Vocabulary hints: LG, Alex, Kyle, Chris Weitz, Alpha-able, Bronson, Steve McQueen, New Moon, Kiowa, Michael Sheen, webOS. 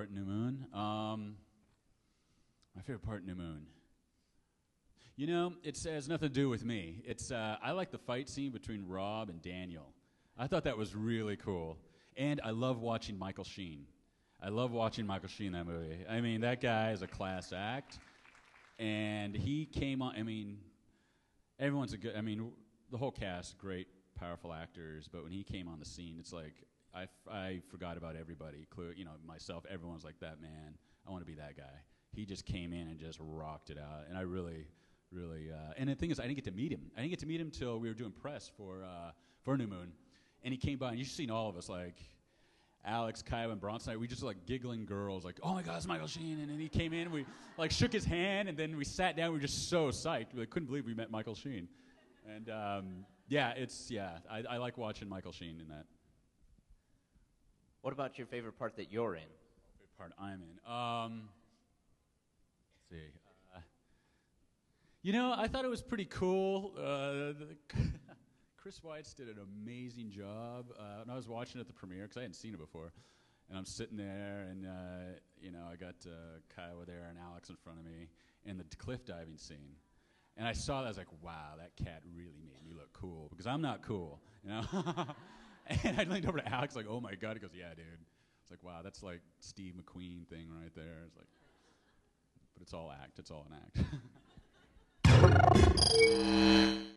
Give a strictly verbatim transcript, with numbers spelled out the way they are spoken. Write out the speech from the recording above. part in New Moon? Um, my favorite part in New Moon. You know, it's, it has nothing to do with me. It's uh, I like the fight scene between Rob and Daniel. I thought that was really cool. And I love watching Michael Sheen. I love watching Michael Sheen in that movie. I mean, that guy is a class act. And he came on, I mean, everyone's a good, I mean, the whole cast, great, powerful actors, but when he came on the scene, it's like, I, f I forgot about everybody, Clu you know, myself, everyone's like, that man, I want to be that guy. He just came in and just rocked it out, and I really, really, uh, and the thing is, I didn't get to meet him. I didn't get to meet him till we were doing press for, uh, for New Moon, and he came by, and you've seen all of us, like, Alex, Kyle, and Bronson, we just like giggling girls, like, oh my God, it's Michael Sheen, and then he came in, and we like shook his hand, and then we sat down, we were just so psyched, we like, couldn't believe we met Michael Sheen. And um, yeah, it's, yeah, I, I like watching Michael Sheen in that. What about your favorite part that you're in? Favorite part I'm in? Um, let's see. Uh, you know, I thought it was pretty cool. Uh, Chris Weitz did an amazing job. Uh, and I was watching it at the premiere because I hadn't seen it before. And I'm sitting there and, uh, you know, I got uh, Kiowa there and Alex in front of me and the cliff diving scene. And I saw that, I was like, wow, that cat really made me look cool because I'm not cool, you know? And I leaned over to Alex like, oh my God. He goes, yeah, dude. It's like, wow, that's like Steve McQueen thing right there. It's like, but it's all act. It's all an act.